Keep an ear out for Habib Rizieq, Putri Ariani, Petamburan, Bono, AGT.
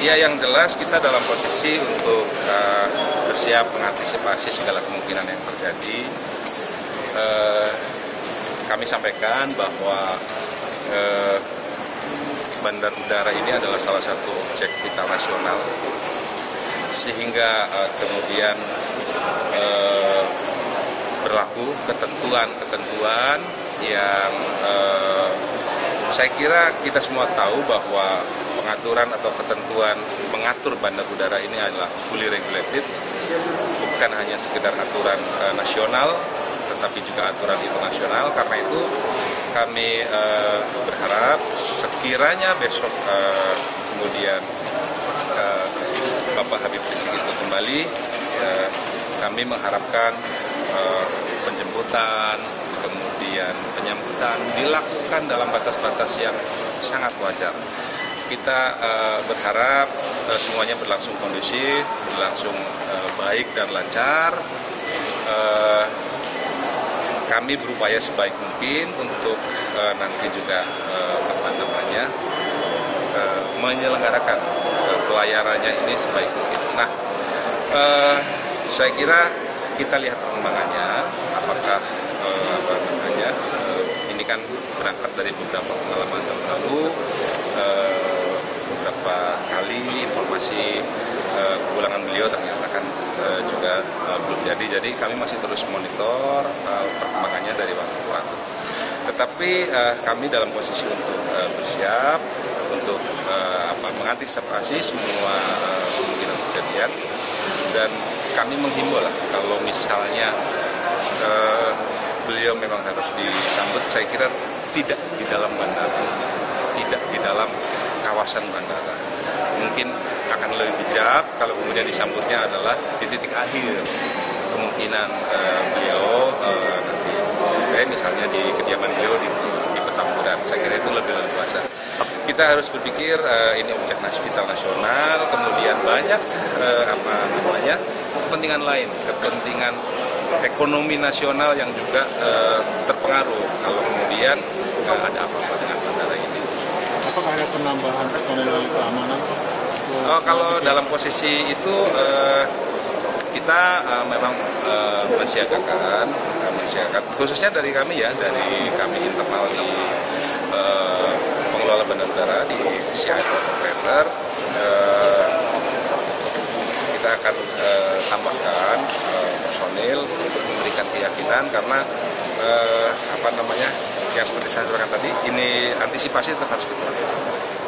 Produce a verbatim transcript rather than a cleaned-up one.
Ya, yang jelas kita dalam posisi untuk uh, bersiap mengantisipasi segala kemungkinan yang terjadi. Uh, kami sampaikan bahwa uh, bandar udara ini adalah salah satu objek vital nasional, sehingga uh, kemudian uh, berlaku ketentuan-ketentuan yang uh, saya kira kita semua tahu bahwa pengaturan atau ketentuan mengatur bandar udara ini adalah fully regulated, bukan hanya sekedar aturan uh, nasional tetapi juga aturan internasional. Karena itu kami uh, berharap sekiranya besok uh, kemudian uh, Bapak Habib Rizieq itu kembali, uh, kami mengharapkan uh, penjemputan, kemudian penyambutan dilakukan dalam batas-batas yang sangat wajar. Kita uh, berharap uh, semuanya berlangsung kondusif, berlangsung uh, baik dan lancar. Uh, kami berupaya sebaik mungkin untuk uh, nanti juga uh, apa namanya uh, menyelenggarakan uh, pelayarannya ini sebaik mungkin. Nah, uh, saya kira kita lihat perkembangannya, apakah uh, apa namanya uh, ini kan berangkat dari beberapa pengalaman yang lalu. Uh, beberapa kali informasi uh, kepulangan beliau ternyata kan uh, juga uh, belum jadi, jadi kami masih terus monitor uh, perkembangannya dari waktu ke waktu. Tetapi uh, kami dalam posisi untuk uh, bersiap untuk uh, apa, mengantisipasi semua uh, kemungkinan kejadian, dan kami menghimbau lah kalau misalnya uh, beliau memang harus disambut, saya kira tidak di dalam bandara, tidak di dalam kawasan bandara. Mungkin akan lebih bijak kalau kemudian disambutnya adalah di titik akhir kemungkinan eh, beliau eh, nanti eh, misalnya di kediaman beliau di, di Petamburan. Saya kira itu lebih leluasa. Kita harus berpikir eh, ini objek vital nasional, kemudian banyak eh, apa namanya kepentingan lain, kepentingan ekonomi nasional yang juga eh, terpengaruh kalau kemudian nggak eh, ada apa-apa dengan bandara ini. Apakah ada penambahan personel keamanan? Oh, kalau dalam posisi itu eh, kita eh, memang eh, mensiagakan, eh, mensiagakan, khususnya dari kami ya, dari kami internal di eh, pengelola bandar udara di C I A Operator, eh, kita akan eh, tambahkan eh, personil untuk memberikan keyakinan, karena eh, apa namanya yang seperti saya sampaikan tadi, ini antisipasi tetap harus kita lakukan.